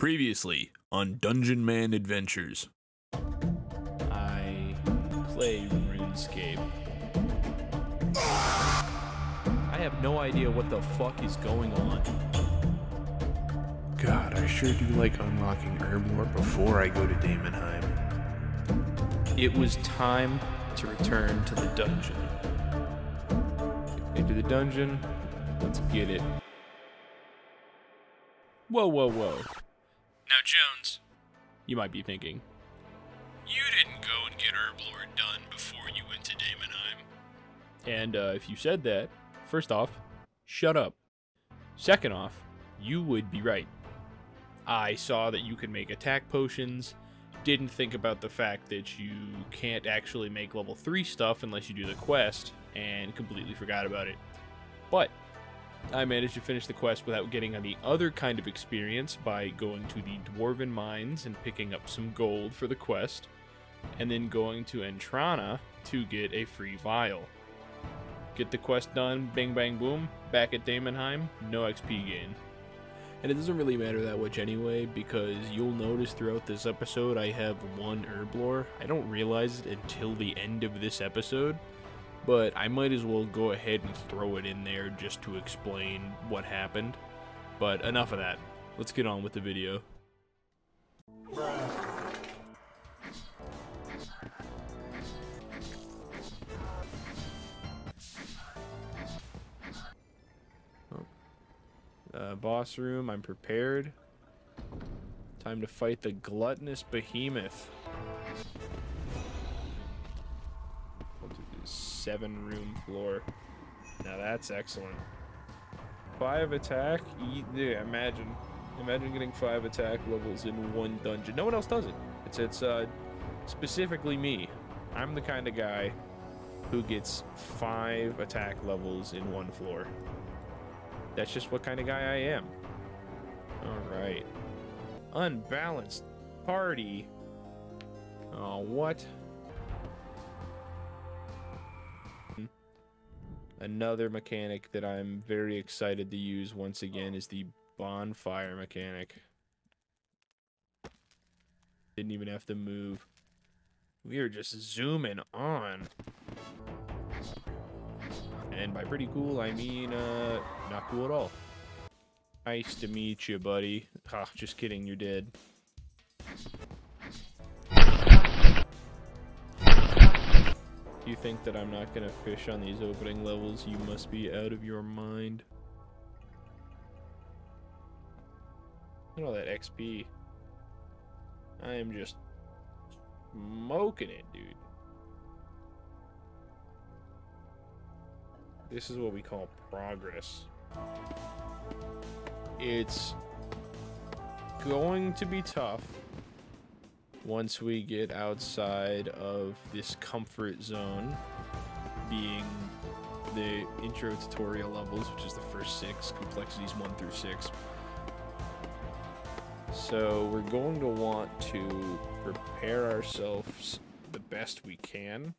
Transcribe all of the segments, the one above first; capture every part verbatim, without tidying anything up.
Previously on Dungeon Man Adventures. I play RuneScape. I have no idea what the fuck is going on. God, I sure do like unlocking Herblore before I go to Daemonheim. It was time to return to the dungeon. Into the dungeon, let's get it. Whoa, whoa, whoa. Now, Jones, you might be thinking, you didn't go and get Herblore done before you went to Daemonheim. And uh, if you said that, first off, shut up. Second off, you would be right. I saw that you could make attack potions, didn't think about the fact that you can't actually make level three stuff unless you do the quest, and completely forgot about it. But I managed to finish the quest without getting on the other kind of experience by going to the Dwarven Mines and picking up some gold for the quest, and then going to Entrana to get a free vial. Get the quest done, bang bang boom, back at Daemonheim, no X P gain. And it doesn't really matter that much anyway, because you'll notice throughout this episode I have one Herblore. I don't realize it until the end of this episode, but I might as well go ahead and throw it in there just to explain what happened. But enough of that. Let's get on with the video. Uh, boss room, I'm prepared. Time to fight the gluttonous behemoth. Seven room floor. Now that's excellent. Five attack. Yeah, imagine, imagine getting five attack levels in one dungeon. No one else does it. It's it's uh, specifically me. I'm the kind of guy who gets five attack levels in one floor. That's just what kind of guy I am. All right. Unbalanced party. Oh, what? Another mechanic that I'm very excited to use once again is the bonfire mechanic. Didn't even have to move. We are just zooming on. And by pretty cool, I mean, uh, not cool at all. Nice to meet you, buddy. Ah, just kidding, you're dead. You think that I'm not gonna fish on these opening levels? You must be out of your mind. Look at all that X P. I am just smoking it, dude. This is what we call progress. It's going to be tough once we get outside of this comfort zone, being the intro tutorial levels, which is the first six, complexities one through six. So we're going to want to prepare ourselves the best we can.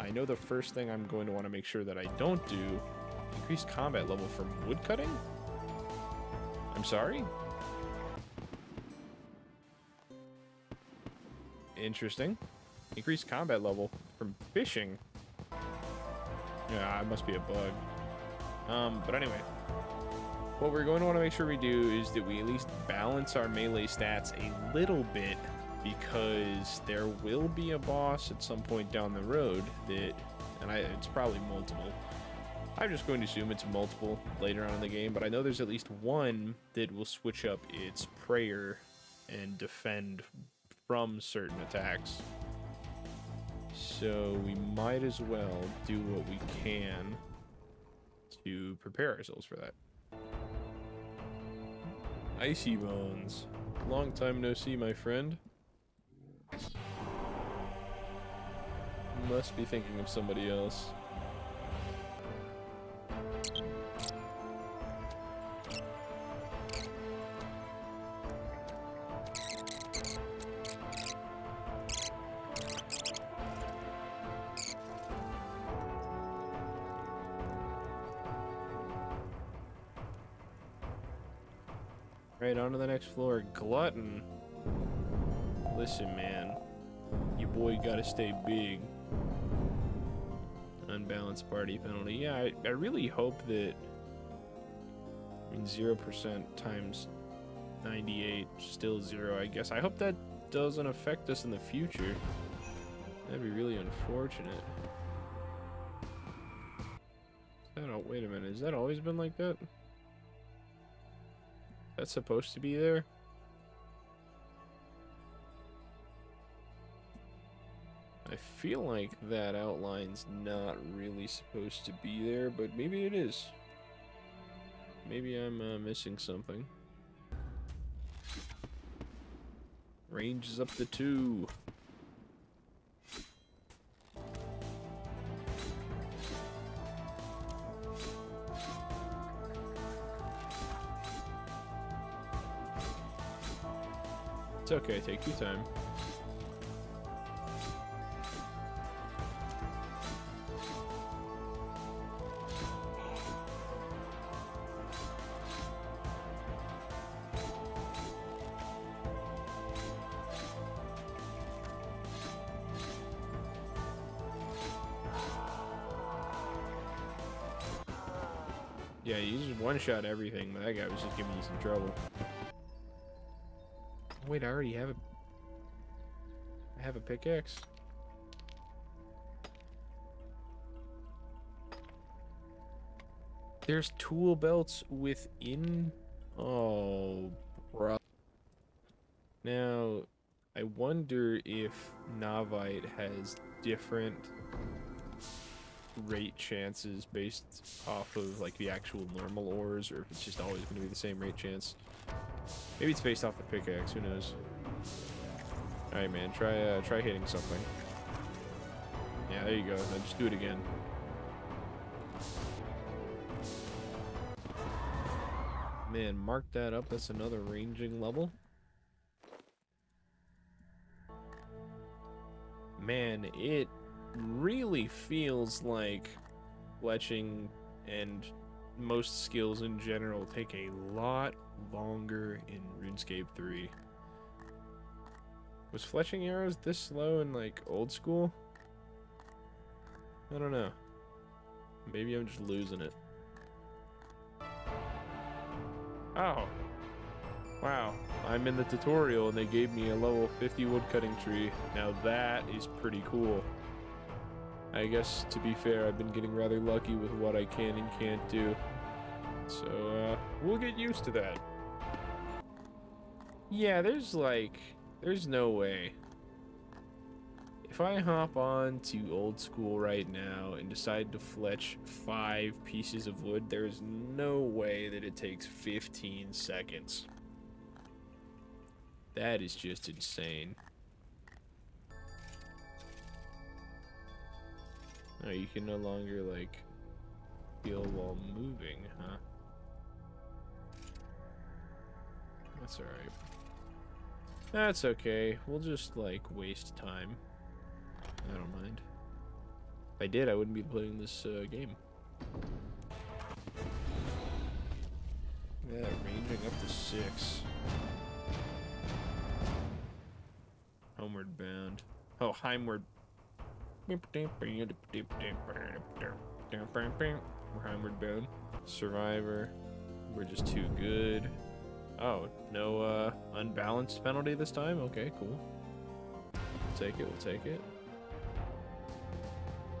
I know the first thing I'm going to want to make sure that I don't do, increase combat level from woodcutting? I'm sorry? Interesting. Increase combat level from fishing. Yeah, it must be a bug. Um, but anyway, what we're going to want to make sure we do is that we at least balance our melee stats a little bit, because there will be a boss at some point down the road that, and I, it's probably multiple. I'm just going to assume it's multiple later on in the game, but I know there's at least one that will switch up its prayer and defend from certain attacks. So we might as well do what we can to prepare ourselves for that. Icy Bones. Long time no see, my friend. Must be thinking of somebody else. Alright, on to the next floor. Glutton. Listen, man. Your boy gotta stay big. Unbalanced party penalty. Yeah, I, I really hope that... I mean, zero percent times ninety-eight, still zero, I guess. I hope that doesn't affect us in the future. That'd be really unfortunate. I don't, wait a minute, has that always been like that? That's supposed to be there? I feel like that outline's not really supposed to be there, but maybe it is. Maybe I'm uh, missing something. Range is up to two. It's okay, take your time. Yeah, you just one-shot everything, but that guy was just giving you some trouble. Wait, I already have a... I have a pickaxe. There's tool belts within... Oh, bro. Now, I wonder if Navite has different rate chances based off of, like, the actual normal ores, or if it's just always going to be the same rate chance. Maybe it's based off the pickaxe, who knows. Alright, man, try uh, try hitting something. Yeah, there you go, now just do it again. Man, mark that up, that's another ranging level. Man, it really feels like fletching and most skills in general take a lot longer in RuneScape three. Was fletching arrows this slow in, like, old school? I don't know. Maybe I'm just losing it. Oh. Wow. I'm in the tutorial and they gave me a level fifty woodcutting tree. Now that is pretty cool. I guess, to be fair, I've been getting rather lucky with what I can and can't do. So, uh, we'll get used to that. Yeah, there's, like, there's no way. If I hop on to old school right now and decide to fletch five pieces of wood, there's no way that it takes fifteen seconds. That is just insane. Oh, you can no longer, like, heal while moving, huh? That's alright. That's okay. We'll just, like, waste time. I don't mind. If I did, I wouldn't be playing this uh, game. Yeah, ranging up to six. Homeward bound. Oh, Heimward. We're homeward bound. Survivor. We're just too good. Oh, no uh, unbalanced penalty this time? Okay, cool. We'll take it, we'll take it.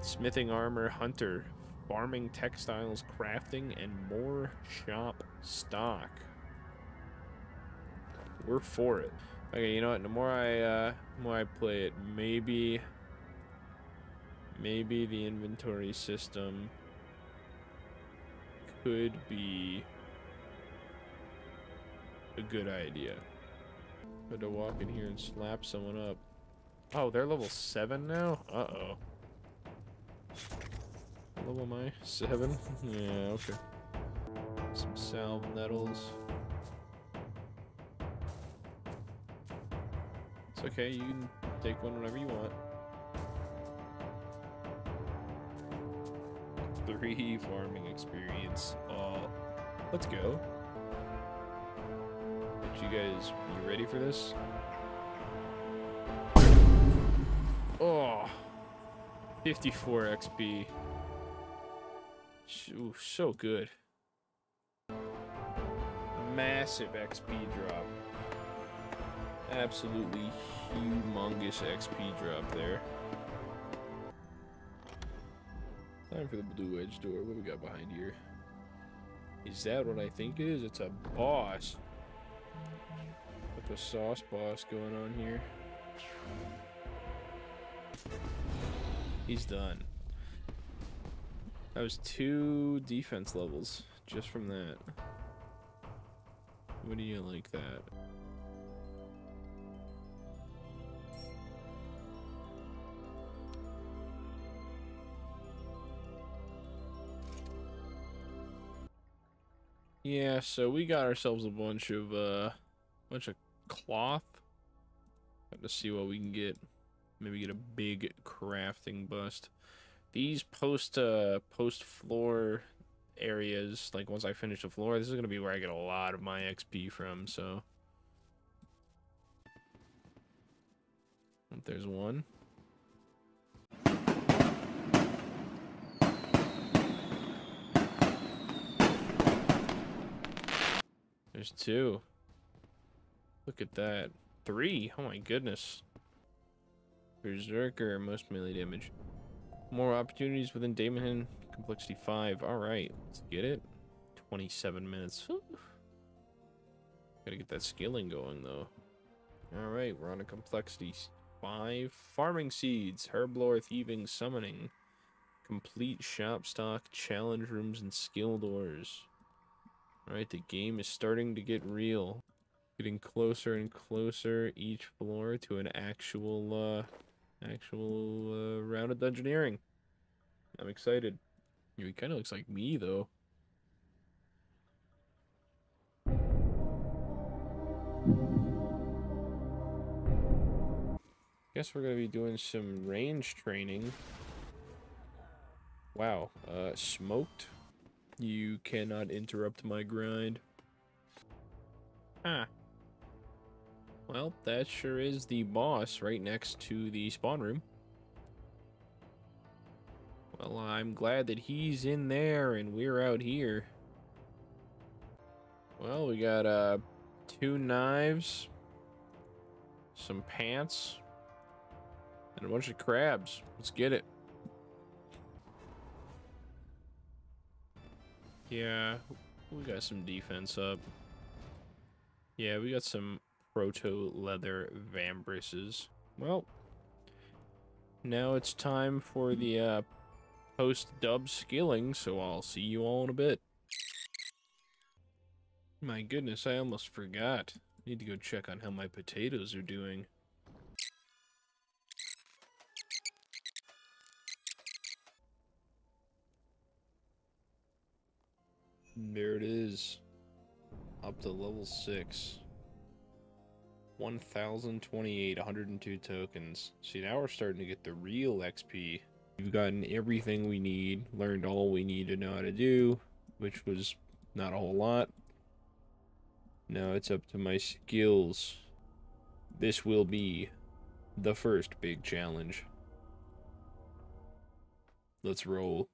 Smithing armor, hunter. Farming, textiles, crafting, and more shop stock. We're for it. Okay, you know what? The more I, uh, the more I play it, maybe... Maybe the inventory system could be a good idea. But to walk in here and slap someone up. Oh, they're level seven now? Uh-oh. What level am I? Seven? Yeah, okay. Some salve nettles. It's okay, you can take one whenever you want. Three farming experience. Uh, let's go. you guys be ready for this. Oh, fifty-four X P. Ooh, so good. Massive X P drop. Absolutely humongous X P drop there. Time for the blue edge door. What do we got behind here? Is that what I think it is? It's a boss. Like a sauce boss going on here. He's done. That was two defense levels just from that. What do you like that? Yeah, so we got ourselves a bunch of uh bunch of cloth. Got to see what we can get. Maybe get a big crafting bust. These post uh post floor areas, like once I finish the floor, this is gonna be where I get a lot of my X P from, so. There's one. There's two. Look at that. Three. Oh my goodness. Berserker, most melee damage. More opportunities within Daemonheim. Complexity five. Alright, let's get it. twenty-seven minutes. Woo. Gotta get that skilling going, though. Alright, we're on a complexity five. Farming seeds, herblore, thieving, summoning. Complete shop stock, challenge rooms, and skill doors. Alright, the game is starting to get real. Getting closer and closer each floor to an actual, uh, actual uh, round of Dungeoneering. I'm excited. He kind of looks like me, though. Guess we're gonna be doing some range training. Wow, uh, smoked. You cannot interrupt my grind. Huh. Well, that sure is the boss right next to the spawn room. Well, I'm glad that he's in there and we're out here. Well, we got uh, two knives, some pants, and a bunch of crabs. Let's get it. Yeah, we got some defense up. Yeah, we got some proto-leather vambraces. Well, now it's time for the... Uh, post-dub skilling, so I'll see you all in a bit. My goodness, I almost forgot. I need to go check on how my potatoes are doing. There it is. Up to level six. one thousand twenty-eight, one hundred two tokens. See, now we're starting to get the real X P. We've gotten everything we need, learned all we need to know how to do, which was not a whole lot. Now it's up to my skills. This will be the first big challenge. Let's roll.